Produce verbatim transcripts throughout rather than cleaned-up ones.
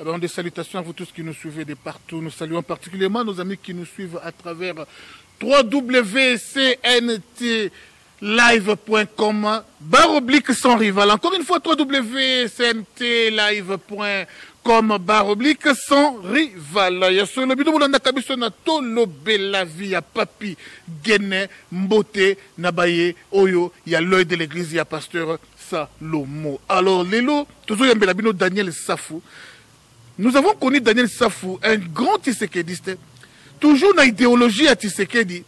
Alors, des salutations à vous tous qui nous suivez de partout. Nous saluons particulièrement nos amis qui nous suivent à travers w w w point c n t live point com barre oblique sans rival. Encore une fois, w w w point c n t live point com barre oblique sans rival. Il y a sur le bidou, on a cabiso na to lobé la vie à papi, guéné, mboté, nabaye, oyo, il y a l'œil de l'église, il y a pasteur Salomo. Alors, Lélo, toujours il y a Mbelabino Daniel Safou. Nous avons connu Daniel Safou, un grand Tshisekediste, toujours dans l'idéologie à Tshisekedi.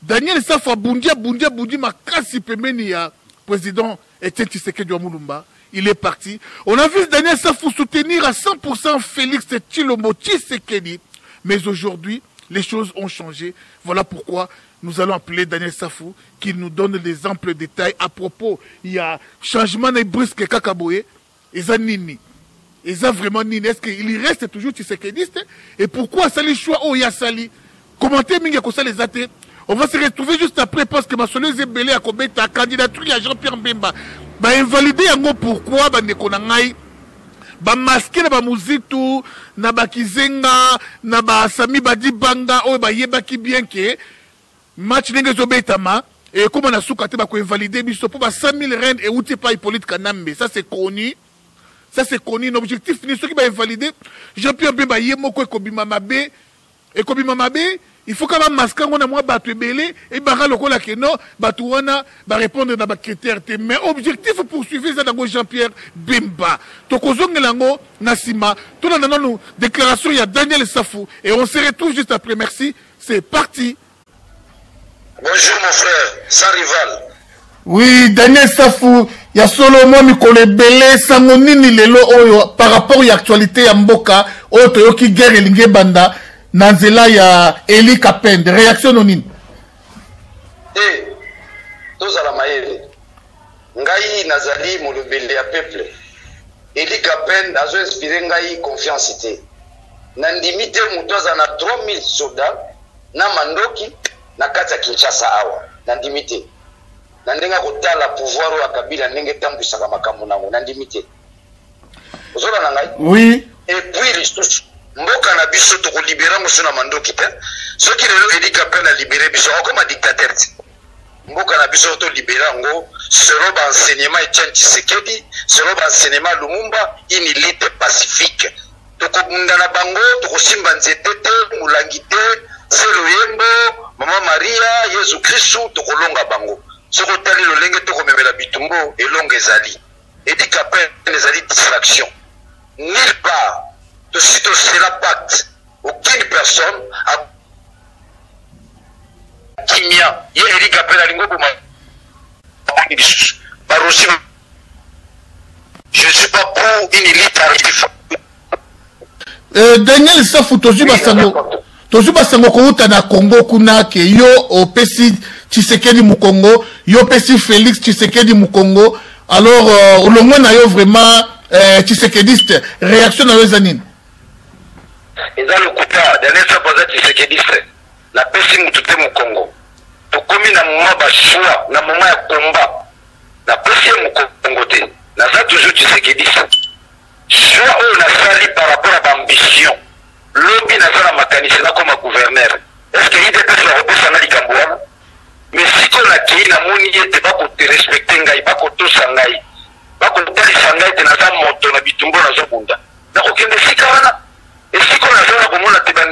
Daniel Safou a bundia, bundia, bundia, ma kasi pemeni à président était Tshisekedi wa Mulumba. Il est parti. On a vu Daniel Safou soutenir à cent pour cent Félix Tchilomo Tshisekedi. Mais aujourd'hui, les choses ont changé. Voilà pourquoi nous allons appeler Daniel Safou, qui nous donne des amples détails à propos. Il y a changement de brusque Kakaboé et Zanini. Et ça vraiment nini. Est-ce qu'il reste toujours Tshisekediste? Et pourquoi Sali choix oh ya Sali? Commentez mingi kosa les athées. On va se retrouver juste après parce que ma soleuse est belée à Kobeta, candidature à Jean-Pierre Mbemba. Bah, invalidé un mot pourquoi, bah, ne konangai, bah, masqué, bah, mouzitu, na bah, kizenga, na bah, sami, bah, dibanga, oh, bah, yeba ki bien que, match n'engue zobetama, et comme on a soukate, bah, qu'on invalidé, biso, pour bah, cinq mille rennes et outé pas Hippolyte Kanambe. Ça, c'est connu. Ça, c'est connu. L'objectif, fini, ceux qui va invalider, Jean-Pierre Mbemba, yemoko, kobi mamabe, et kobi mamabe, il faut quand même masquer, on a moins battu belé, et barra le cola que non, batouana, va répondre à ma critère. Mais objectif poursuivre, c'est Jean-Pierre Bemba. Tokozong Lango, Nassima, tout le monde nous déclaration, il y a Daniel Safou, et on se retrouve juste après. Merci, c'est parti. Bonjour mon frère, sans rival. Oui, Daniel Safou, il y a seulement Mikole Belé, Sangonini Lelo, par rapport à l'actualité à Mboka, Otoyoki Guerre et Lingé Banda. Nanzela ya Eli Kapende, réaction nonine. Eh, tous à la maille. Ngai Nazali Moulubele à peuple. Eli Kapende a inspiré Ngai confiance. Nandimite Moutoza na trois mille soldats, na Mandoki, na Kata Kinshasa Awa. Nandimite. Nandenga Kota la pouvoir ou à Kabila, Nenge Tambu Sakamakamunamo. Nandimite. Ozola Nangai? Oui. Et puis les tous. Mboka na biso to libérer monsieur na Mandoki pe ceux qui le Eli Kapende a libéré biso comme un dictateur. Mboka na biso to libérer ngo selon l'enseignement Etienne Tshisekedi, selon l'enseignement Lumumba, une élite pacifique. To kobunda na bango to kosimba nzete te mulangite seloyembo mama Maria Yesu Kristo to kolonga bango. Soko tali lo lenge to komemela bitumbo elonga ezali. Eli Kapende ezali distraction. Nulle part. De suite c'est la pacte. Aucune personne a Kimia. Il y a Eli Kapende Lingo pour moi. Je ne suis pas pour une élite arrive. Daniel Safou Tozu Basango. Tozu Basango Kouta na Congo kuna ke yo opesi Tshisekedi mu Congo, yo opesi Félix Tshisekedi mu Congo. Alors euh, le monde a yo vraiment euh, Tshisekediste réaction à Zanine. Et dans le coup d'art, Daniel Safou Tshisekedi, la paix c'est tout mon Congo. Pour comme il y a un moment de un moment de combat, la paix c'est mon Congo. La ça toujours Tshisekedi. Soit on a sali par rapport à l'ambition. L'objet n'a pas la mécanisme comme gouverneur. Est-ce qu'il y a des personnes qui repoussent à l'Ikambouane? Mais si on a qui la monnaie de pas côté respecter Ngaï, pas côté Sangaï, pas côté Sangaï, tu n'as pas monté, on a bitumbo dans un bunda. N'a aucun des six carana. Et si on a fait un moment de la tête, on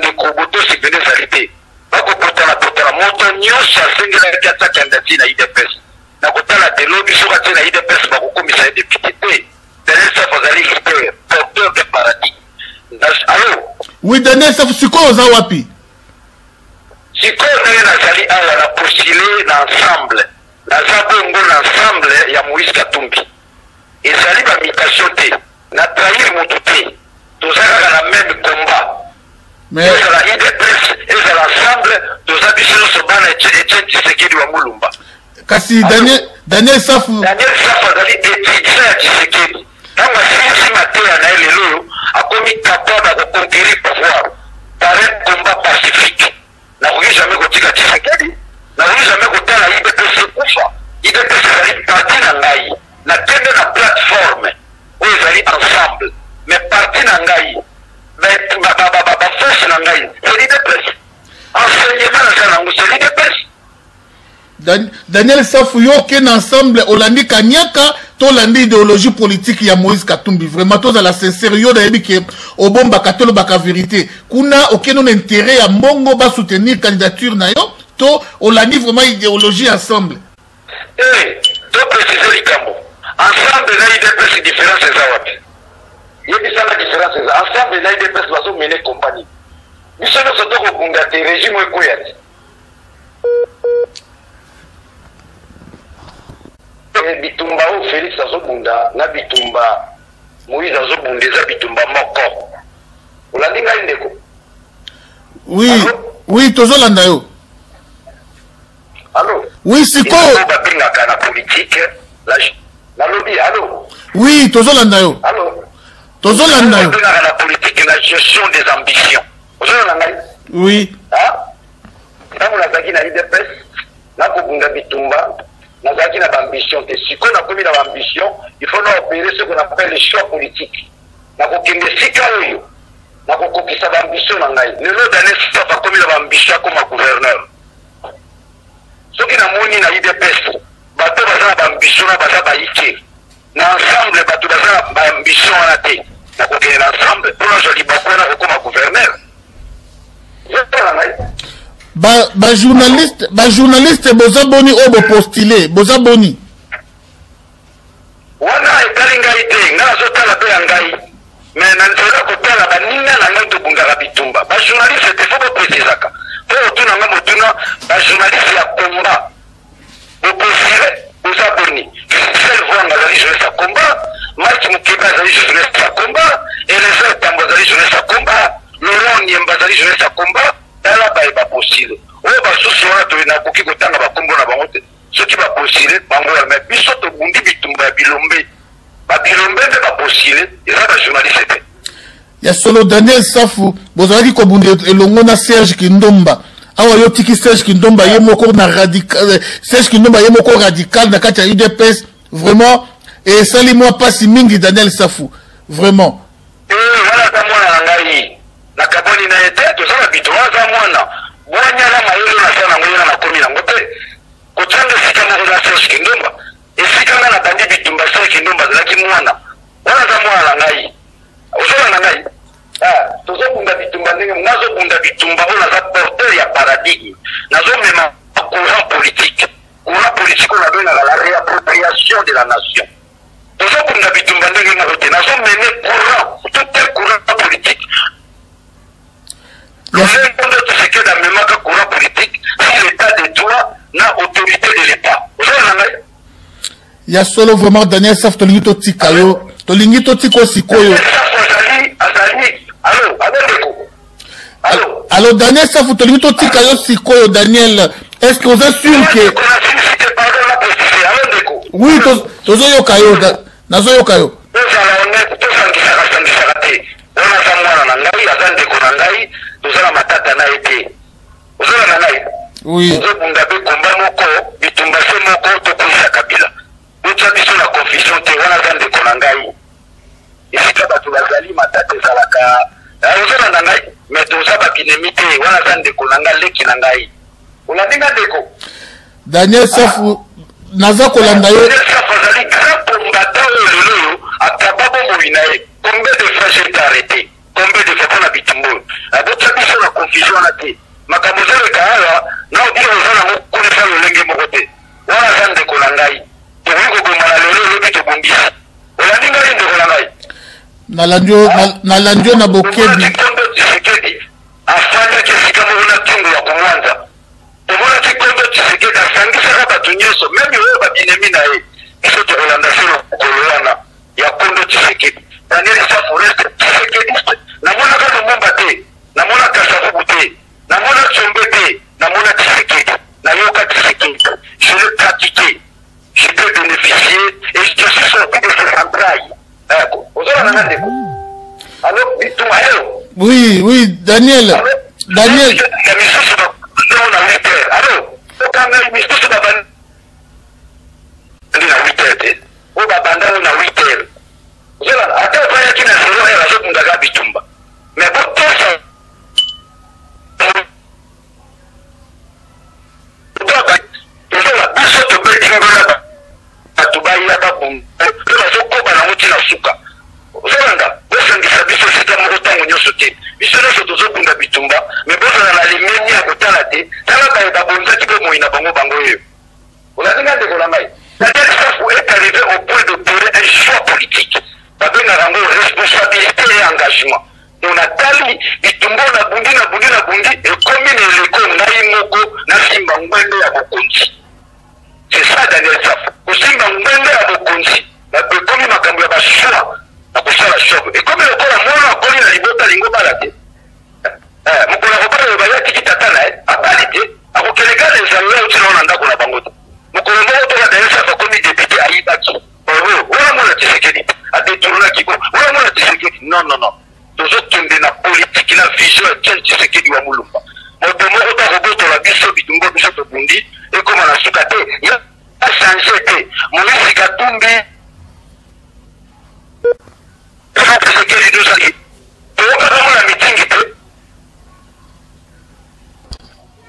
s'est venu s'arrêter. On a porté la porte à la montagne, on s'est fait la carte à candidature à I D P S. On a porté la télé, on s'est fait la I D P S, on a commissaire de député. Daniel Safou, vous allez libérer, porteur de paradis. Allô? Oui, Daniel Safou, c'est quoi aux Awapi? Si quoi on est dans la postulé l'ensemble, dans l'ensemble, il y a Moïse Katumbi. Et ça arrive à mutation T. N'a trahi mon douté. Nous sommes dans le même combat. Mais c'est la I D P S et c'est l'ensemble de la mission de Tshisekedi wa Mulumba. Kasi Daniel Safou. Daniel Safou a dit étudiant à Tshisekedi. Dans ma séance matin à Naïlelo, a commis capable de conquérir le pouvoir par un combat pacifique. N'a voulu jamais goûter à Tshisekedi. N'a voulu jamais goûter à la I D P S Koufa. I D P S est allé parti dans l'Aïe. N'a tenu la plateforme où ils allaient ensemble. Mais parti Nangaï, Dan, Daniel Safou yoken ensemble Olandi Kanyaka tolandi idéologie politique ya Moïse Katumbi vraiment tous à la sincérité yo dayebi ke obomba katolo baka vérité kuna okeno intérêt ya mongo ba soutenir candidature na yo to Olandi vraiment idéologie ensemble eh to préciser likambo ensemble na I D P S différence za wapi yebi sala différence za ensemble na I D P S bazo mener compagnie bisono sotoko kungate régime ekoyati bitumba o Félix azobunda na bitumba Moïse azobunda za bitumba moko olandinga ndeko oui allo? Oui tozolanda yo allo oui siko babengaka na politique la na lobby allo oui tozolanda yo allo tozolanda yo na politique na gestion des ambitions tozolanda ngai oui ah tango la zaki na I D P S na kokunda bitumba na zaki na ambition te siko na komi na ambition il faut na opérer ce qu'on appelle le choix politique na kokende sika oyo na kokokisa ambition na ngai lelo Daniel Safou akomi na ambition comme gouverneur soki na moni na I D P S bato baza na ambition na baza baike na ensemble bato baza na ambition na te na kokende ensemble projet libakona comme gouverneur ba ba journaliste ba journaliste bozaboni obo postulé bozaboni wana etali ngai te nga azotala pe ya ngai mais nanzola kotala baninga na ngai tobungaka bitumba ba journaliste te fo bopesisaka po otuna nga motuna ba journaliste ya komba bopostule bozaboni sel vanga zali journaliste ya komba Marc Mukeba zali journaliste ya komba Eliezer Tambwe zali journaliste ya komba Laurent Nyemba zali journaliste ya komba tala ba ba possible o ba susu wana to na kuki kotanga ba kombo na bango te soki ba possible bango ya mais biso to bundi bitumba bilombe ba bilombe te ba possible eza ba journaliste te ya solo Daniel Safou bozali ko bundi elongo na Serge Kindomba awa yo tiki Serge Kindomba ye moko na radical Serge Kindomba ye moko radical na kati ya I D P S vraiment et sali moi pas si mingi Daniel Safou vraiment eh voilà ta mwana ngai la kaboni na ete to sala bitwa za mwana bwanya la mayelo na sana ngwena na komi na ngote kutanga sikana na Serge Kindomba esikana na bandi bitumba Serge Kindomba lakini mwana wana za mwana ngai usona na ngai ah tozo bunda bitumba ndenge mnazo bunda bitumba ona za porteur ya paradigme nazo mema courant politique courant politique on a donné la réappropriation de la nation tozo bunda bitumba ndenge mnazo nazo meme courant tout est courant politique. Le monde de ce que la mémoire courant politique, si l'État détourne, n'a autorité de l'État. Il y a solo vraiment Daniel Safou Tolingito Tikayo, Tolingito Tiko Sikoyo. Allô, allô, allô, Daniel Safou Tolingito Tikayo Sikoyo, Daniel, est-ce que vous assurez que. Oui, Tozoyo Kayo, Nazoyo Kayo. Oui. Daniel Safou, naza kolanda yo. Combien de fois j'ai été arrêté? Combien de fois qu'on a bitumbo? La la confusion à la ma camouflage carrière, non, il y a un autre qu'on fait le lingue moroté. On a un de Kolangai. Tu veux que Malalé le Bitobundi? On a dit de Kolangai. Nalandio, Nalandio Naboké, Tshisekedi. Afin que si Kamou n'a pas de la Komanda. Tu vois que Kondo Tshisekedi a cinq sera battunio, même le Babineminae. Il faut que Rolanda sur le Kolana. Il y a Kondo Tshisekedi. Daniel Safou reste Tshisekedi. La monaka de Mombate. La monaka Safouté. Namona Tsombete, Namona Tshisekedi, Nayoka Tshisekedi, je l'ai pratiqué, je peux bénéficier et je suis sorti de ce travail. Alors, dis-toi, oui, oui, Daniel. Allô? Daniel. Allô? jugement. On a tali, et tout le monde a bondi, a bondi, a bondi, et comme il est l'école, on a eu mon go, on a eu mon go, on a eu c'est ça, Daniel Safou. On a eu mon go, on a eu mon et comme l'école, on a eu la libota, on a eu non, non, non. Nous autres, on a la politique, la vision, de Tshisekedi wa Mulumba. Nous avons la vision, nous avons la vision, et comme on a soukaté, il y a changé. Moïse Katumbi, il faut que Tshisekedi nous aille. Nous avons la meeting.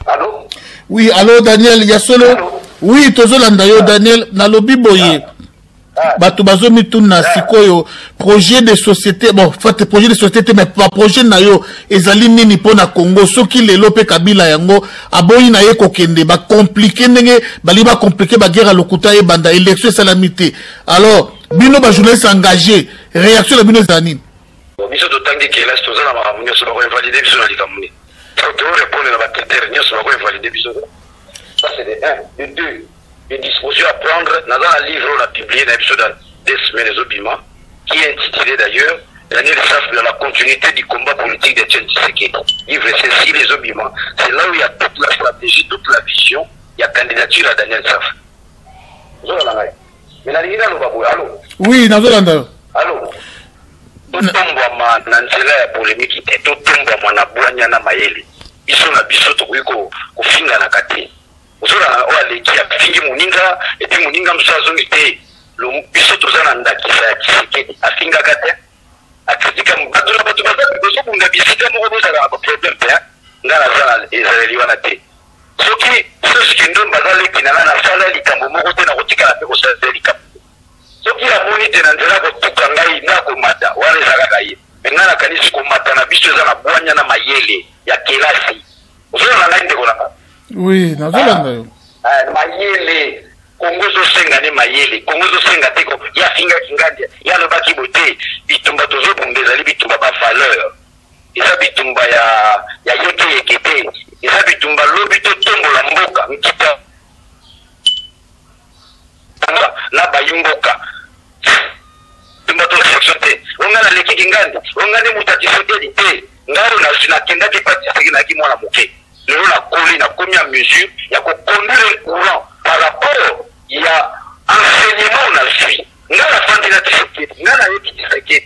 Allô? Oui, allô, Daniel, il y a solo. Oui, tu as Daniel, dans le biboyer. Batubazo mituna sikoyo projet de société bon fait projet de société mais pas projet nayo ezali nini pona Congo soki lelo pe Kabila yango aboyi naye kokende ba compliquer ndenge bali ba compliquer ba guerre lokuta e banda élection salamité alors bino ba journaliste engagé réaction la bino zanine biso to tangi ke la stoza na ba munyo so ba valider biso na likamuni ça te répondre na ba critère nyo so ba valider biso ça c'est de un de deux une disposition à prendre dans un livre on a publié dans l'épisode de Sémenezobima, qui est intitulé d'ailleurs Daniel Safou dans la continuité du combat politique de Tshisekedi. Livre ceci les Obima. C'est là où il y a toute la stratégie, toute la vision, il y a candidature à Daniel Safou. Mais la ligne là, allô? Oui, dans le allô? Allô? Tout le monde a polémique, tout le monde a ils sont la bisote au fin de la caté. Et puis Moninga Msazonité, le Bissotozan Andakisa, Tshisekedi, Afinga Gate, à critiquer Mbatula Batula, parce que Mungabisita Morosa a un problème, n'a la salle et Zaliwanate. Ce qui, ce qui donne Bazalé, qui n'a la salle, il cambo Moroté, n'a rotica la Pérosa Zelica. Ce qui a monité Nandela, Tukangaï, Nakomata, Warezagaï, mais n'a la canis Komatana, Bissotozana, Boanyana Mayele, Yakelasi. Vous avez la ligne de Golapa. Oui, dans le Mayele, Congo Sengane Mayele, Congo Sengateko, Yafinga Kingade, Yanobaki Bote, Bitumba Tozo pour des alibis Bitumba valeur. Et ça Bitumba ya Yeke Yekete, et ça Bitumba l'obito tombe la mboka, Mkita. La Bayumboka. Tumba Tozo Sexote, on a la Leki Kingade, on a des mutatisoté, on a la Kenda qui participe à Kimona Moké. Nous avons commis à mesure, il y a conduire le courant par rapport il y a enseignement on a suivi. Nous avons la fin de la discipline, nous avons la discipline.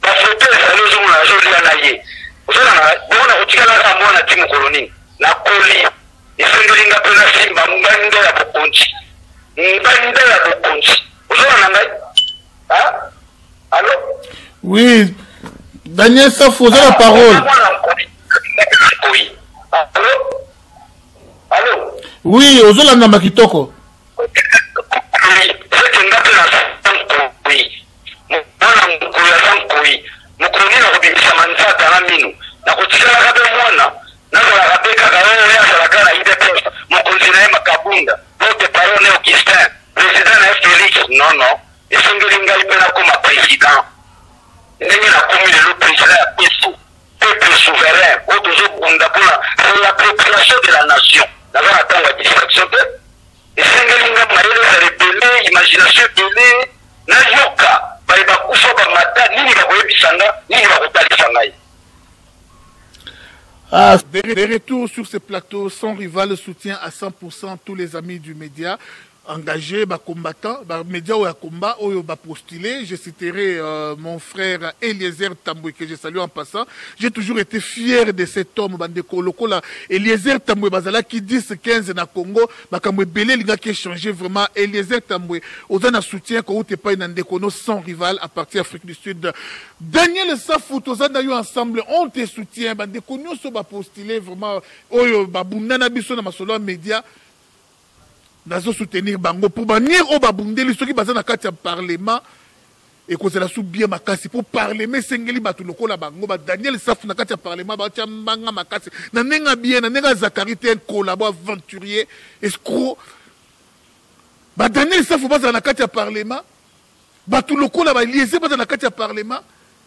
Parce que nous avons la jolie à l'aïe. Nous avons retiré la ramon à Tim Colonie, la colis, et ce que nous avons la simba, nous avons la boconti. Nous avons la boconti. Nous avons la hein? Allô? Oui, Daniel Safou, la parole. Oui. Allô? Allô? Oui, aux Olanda Makitoko. Oui, c'est que n'a pas la oui. Mon oui. Mon colonie n'a pas Samantha Taramino. N'a pas Mwana. N'a pas rappelé Kagara, la I D P S. Mon conseiller Makabunda. Votre parole est au Kistin. Président Félix. Non, non. Et Singelinga, il peut la comme président. Il n'y a pas le président à Pessou. Peuple souverain, autour pour la population de la nation. Nous avons attendu la distraction de. Et c'est que nous avons répété, l'imagination de l'é, Nayoka, Baïbakoufobamata, ni Nibakoubisanga, ni Nibakoutalisangaï. Ah, des retours sur ce plateau, son rival soutient à cent pour cent tous les amis du média. Engagé, bah, combattant, bah, média ou à combat, ou bah, postulé. Je citerai euh, mon frère Eliezer Tambwe, que je salue en passant. J'ai toujours été fier de cet homme, bah, de Kolokola. Eliezer Tambwe, Bazala, qui dix quinze na Congo, bah, quand Belé, il a changé vraiment. Eliezer Tambwe, aux un soutien, qu'on n'était pas une sans rival à partir d'Afrique du Sud. Daniel Safou, aux un d'ailleurs ensemble, on te soutient, bah, de Kono, so, bah, postulé vraiment, ou, bah, Bounana, Bisson, na Masolo, média. Nous soutenir Bango pour bannir au Babundé, ceux qui basent dans le Parlement et qu'on se la sous bien Makassi pour parler, mais Sengeli Batuloko la Bango, Daniel Safou dans le Parlement, Batiambanga Makassi, Nanenga bien, Nanenga Zakari, un collaborateur aventurier, escroc. Daniel Safou base dans le Parlement, Batuloko la Baliézé base dans le Parlement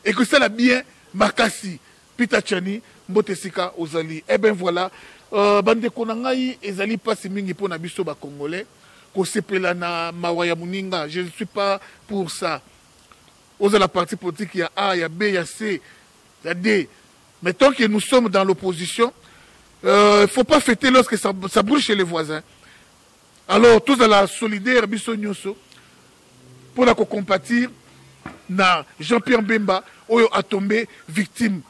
et que ça la bien, Makasi, Pitachani, Mbotesika, Ozali. Eh bien voilà, Bande Konangai, Ezali passe mingi pour Nabiso ba Congolais, Kosepelana, Mawaya Muninga, je ne suis pas pour ça. Ozala parti politique, il y a A, il y a B, il y a C, il y a D. Mais tant que nous sommes dans l'opposition, il euh, ne faut pas fêter lorsque ça, ça brûle chez les voisins. Alors, tous à la solidaire, Bisso Nyonso, pour la compatir, Jean-Pierre Bemba, Oyo a tombé victime.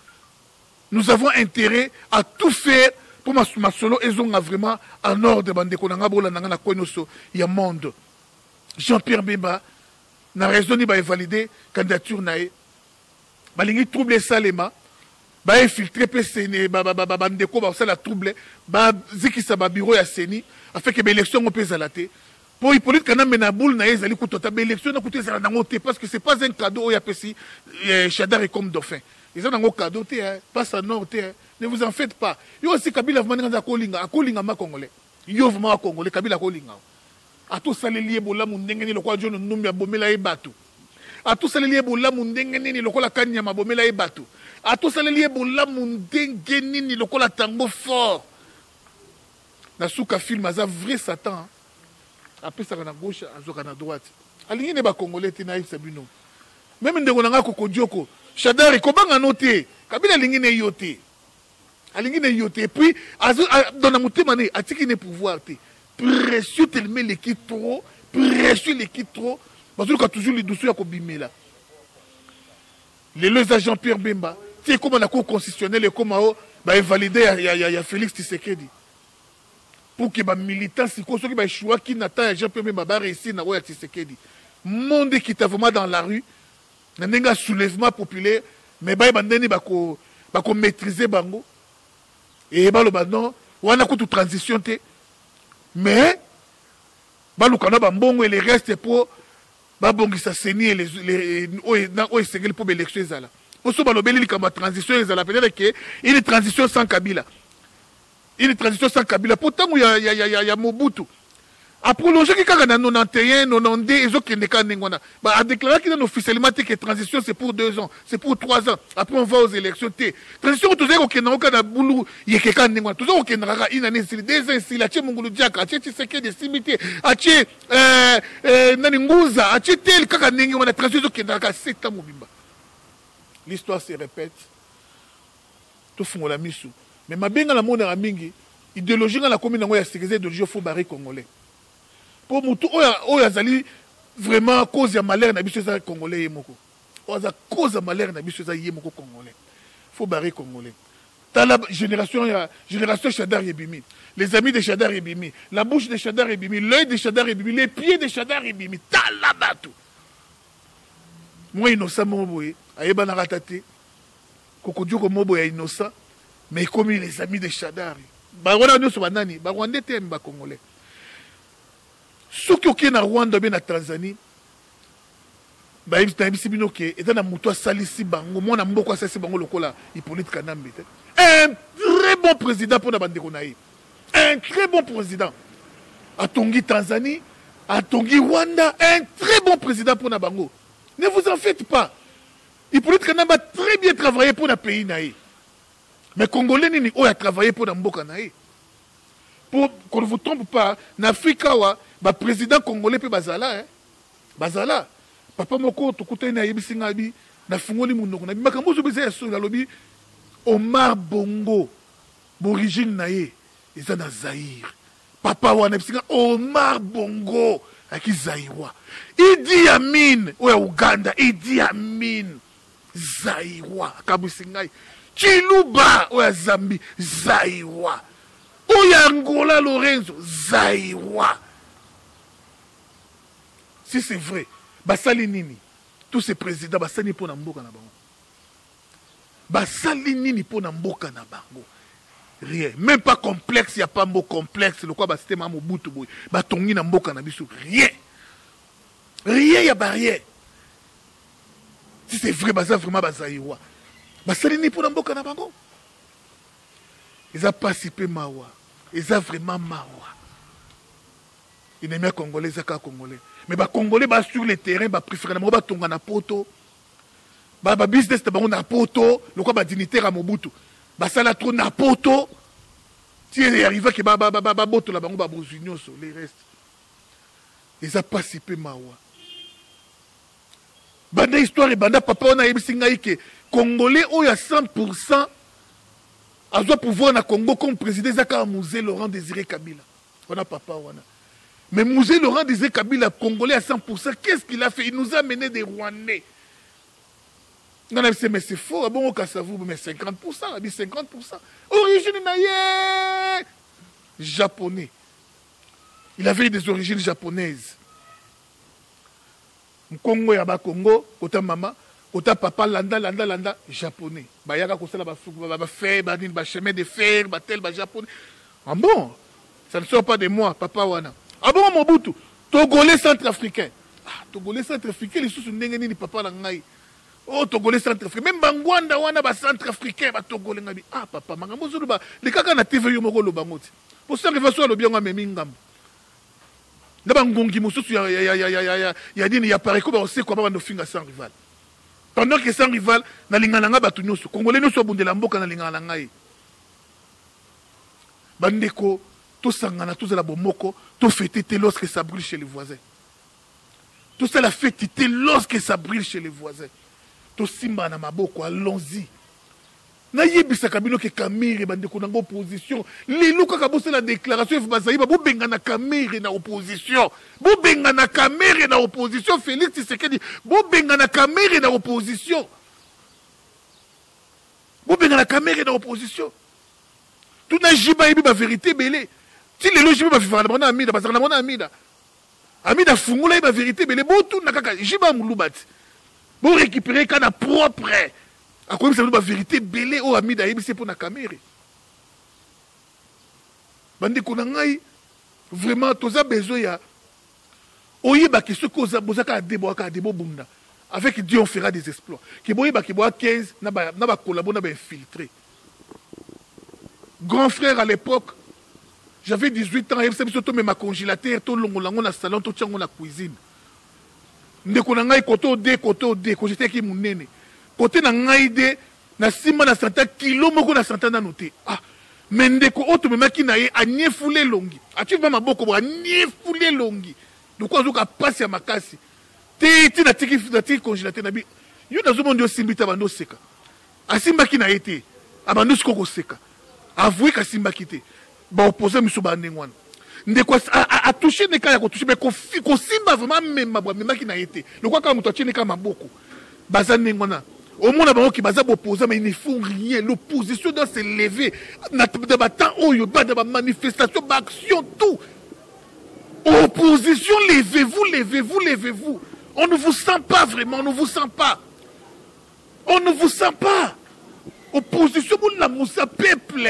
Nous avons intérêt à tout faire pour ma solo et on a vraiment en ordre. Il y a monde. Jean-Pierre Bemba n'a raison de valider la candidature. Il a troublé Salema. Bah infiltré P C N bah bah bah bah bandeko bah ça la trouble bah ziki sa babiro ya seni afin que l'élection on peut zalater pour Hippolyte Kana menaboul na ezali kutota l'élection na kuté zalana ngoté parce que c'est pas un cadeau ya pesi Chadar est comme dauphin ils ont un cadeau té pas ça non té ne vous en faites pas yo aussi Kabila vraiment nganza kolinga akolinga ma congolais yo vraiment congolais Kabila kolinga a tout ça les lié bola mundengeni lokwa jono numia bomela ebatu a tout ça les lié bola mundengeni lokwa kanya mabomela ebatu à tous les liens, la Mundengeni, le col à tango fort. Nasuka film, à vrai Satan. Après, ça va à gauche, à la droite. Aligné n'est pas congolais, Tinaïf Sabino. Même de Ronanga Kokodjoko, Chadar et Kobang a noté. Kabila aligné n'est yoté. Aligné n'est yoté. Puis, dans la montée, mané, à qui n'est pouvoir. Précieux tellement l'équipe trop. Précieux l'équipe trop. Parce que toujours les douceurs à Kobimé là. Les deux agents Pierre Bemba. C'est comme la Cour constitutionnelle et comme elle a validé à Félix Tshisekedi. Pour que les militants, ceux qui ont choisi qui n'attendent Jean-Pierre Mbemba réussissent à Tshisekedi. Le monde qui est vraiment dans la rue, il y a un soulèvement populaire, mais il y a un maîtriser Bango. Et il y a une transition. Mais il y a un bon et le reste est pour. Babongi sa seni les les oye segel pour l'élection zala. Oso balobeli likamba transition zala peut-être que une transition sans Kabila. Une transition sans Kabila pourtant il y a il y a il y a Mobutu. A prolonger qui kaka na quatre-vingt-onze quatre-vingt-deux et zo keneka ngona. Ba a déclaré qu'il a officiellement que transition c'est pour deux ans, c'est pour trois ans. Après on va aux élections té. Transition tout zeko kenaka kana bulu yekeka ngona. Tout zeko kenaka une année c'est deux ans c'est la tie mongulu diaka, tie Tshisekedi de simité, tie euh euh nani nguza, tie tel kaka ningi ngona transition kenaka sept ans mobimba. L'histoire se répète. Tout fongola misu. Mais mabenga la mona mingi, idéologie na commune ngo ya sécurité de Dieu faut barrer congolais. Pour mutu oya zali vraiment cause ya malheur na biso za congolais yemoko oza cause ya malheur na biso za yemoko congolais faut barrer congolais tala génération ya génération Chadar Ebimi les amis de Chadar Ebimi la bouche de Chadar Ebimi l'œil de Chadar Ebimi les pieds de Chadar Ebimi tala batu moi innocent moboye ayeba na ratate kokodjoko moboye innocent mais comme les amis de Chadar ba wana nyoso banani ba rwandais te ba congolais. Ceux qui sont en Rwanda ou en Tanzanie, ils ont été un très bon président pour la bande. Un très bon président. À Tongi Tanzanie, à Tongi Rwanda, un très bon président pour la bango. Ne vous en faites pas. Hippolyte Kanamba a très bien travaillé pour le pays. Mais les Congolais ont travaillé pour le pays. Pour qu'on ne vous trompe pas, en Afrique, le président congolais peut bazala. Bazala. Papa Moko, tu coûtes na Ibisingabi, na Fungoli Mounoko. Na Bimakambo, je bise sur la lobby. Omar Bongo, origine naé, ils en a Zaïre. Papa Wana Ibisinga, Omar Bongo, à qui Zaïwa. Idi Amin, ou à Ouganda, Idi Amin, Zaïwa, Kabusingaï. Chiluba, ou à Zambie, Zaïwa. Ou à Angola Lorenzo, Zaïwa. Si c'est vrai, Basali Nini, tous ces présidents, Basali pour Nambo Kanabango. Basali Nini pour Nambo Kanabango. Rien. Même pas complexe, il n'y a pas mot complexe. Le quoi, Basali Mambo Boutoubouy. Batongi Nambo Kanabisou. Rien. Rien, il n'y a pas rien. Si c'est vrai, Basali vraiment Basaliwa. Basali Nini pour Nambo Kanabango. Ils ont participé Mawa. Ils ont vraiment Mawa. Ils n'aiment pas Congolais, ils n'aiment pas Congolais. Mais les Congolais sur le terrain, ils préfèrent les Congolais. ba business ba on a poto loko ba dignitaire à Mobutu ba sala trop na poto ti arrivé que ba ba ba boto la bango ba bozunion so les restes ils a participé mawa banda histoire banda papa on a yebisi ngai ke congolais o ya cent pour cent a doit pouvoir na Congo comme président zaka musée Laurent Désiré Kabila on a papa wana. Mais Mouzé Laurent Désiré Kabila congolais à cent pour cent, qu'est-ce qu'il a fait? Il nous a amené des Rwandais. Non, mais c'est faux, bon, au cas ça vous, mais cinquante pour cent, on a dit cinquante pour cent. Origine naïe japonais. Il avait des origines japonaises. Congo yaba Congo, ota maman, ota papa, landa, landa, landa, japonais. Bah yaka kosala ba fou, ba fer, ba din, ba chemin de fer, ba tel, ba japonais. Ah bon? Ça ne sort pas de moi, papa wana. Ah bon, Mobutu, Togolais centrafricain. Ah, Togolais centrafricain, les sous sont négés ni papa l'angai. Oh, Togolais centrafricain. Même Bangwanda, wana ba centrafricain, ba Togolais ngabi. Ah, papa, mangamozo luba. Les kaka na T V yomoko lo bangoti. Pour ça, il va sur le bien en memingam. Na bangongi mosu ya ya ya ya ya ya dini ya pare ko ba ose ko ba no finga sans rival. Pendant que sans rival, na lingana nga batu nyoso. Congolais nyoso bundela mboka na lingana ngai. Bandeko tout ça, tous la bomoko, tout fêter lorsque ça brûle chez les voisins. Tout ça, la fête lorsque ça brûle chez les voisins. Tout simba na maboko, allons-y. Na yebisa kabilo ke kamire bandeko na opposition. Lelo ka kabose la déclaration bazayi ba benga na kamire na opposition. Bo benga na kamire na opposition Félix Tchisekedi. Bo benga na kamire na opposition. Bo benga na kamire na opposition. Tout na jiba yebi ba vérité belé. Si les logiques ne vivent pas, on a Amida, parce qu'on a Amida. Amida Fungula est la vérité, mais les mots tournent à Kaka. J'ai pas Mouloubat. Bon, récupérer Kana propre. À quoi ça veut la vérité, Bélé ou Amida, c'est pour la caméra. Bande Konangaï, vraiment, tous les besoins. Oyeba, qui se cause à Bozaka à Deboaka à Debobunda. Avec Dieu, on fera des exploits. Keboyeba, Keboa quinze, n'a pas collaboré, n'a pas infiltré. Grand frère à l'époque. J'avais dix-huit ans, et je me suis mis ma congélateur, tout le monde a salon, tout le monde a cuisine. Je suis allé côté, côté, de quand j'étais avec mon nene. Côté, je suis allé à cent kilos, je suis allé à noter. Ah, mais je suis allé à cent kilos, longi. Suis allé à longi. Donc, je suis passé à ma casse. Je suis allé à congélateur. Je suis allé à cent kilos. Je suis allé à cent kilos. Je suis allé à cent kilos. Bah opposé monsieur Banengwan. Ndeko a a touché ne ka ya ko touché mais ko ko simba vraiment même ma même qui na été. Le quoi quand muto tchine ka maboko. Baza nengwana. Au monde ba ki baza opposé mais ils ne font rien. L'opposition doit se lever. Na de battant oyo ba de manifestation, ba action tout. Opposition levez-vous, levez-vous, levez-vous. On ne vous sent pas vraiment, on ne vous sent pas. On ne vous sent pas. Opposition pour la moussa peuple.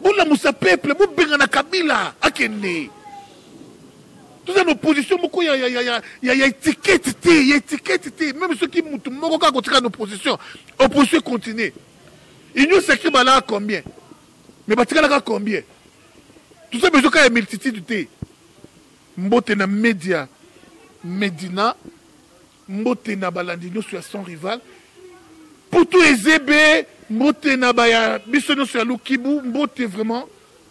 Bon la moussa peuple, bon bengana Kabila, akende. Tout ça, nos positions, beaucoup, il y a, il y a, il y a, il y a étiquette, il y a étiquette, même ceux qui montent, mon gars, quand nos positions, opposition continue. Il nous s'écrit là combien, mais pas là combien. Tout ça, mais je crois multitude de. Mbote na média, Medina, mbote na Balandino sur son rival. Pour tous les ébés, Mbote nabaya, bisono sur Lukibu, Mbote vraiment,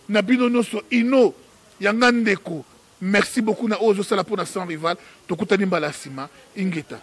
Nabinono sur Ino, Yangandeko. Merci beaucoup na Ozo Salapona sans rival, Tokutani Balasima, Ingeta.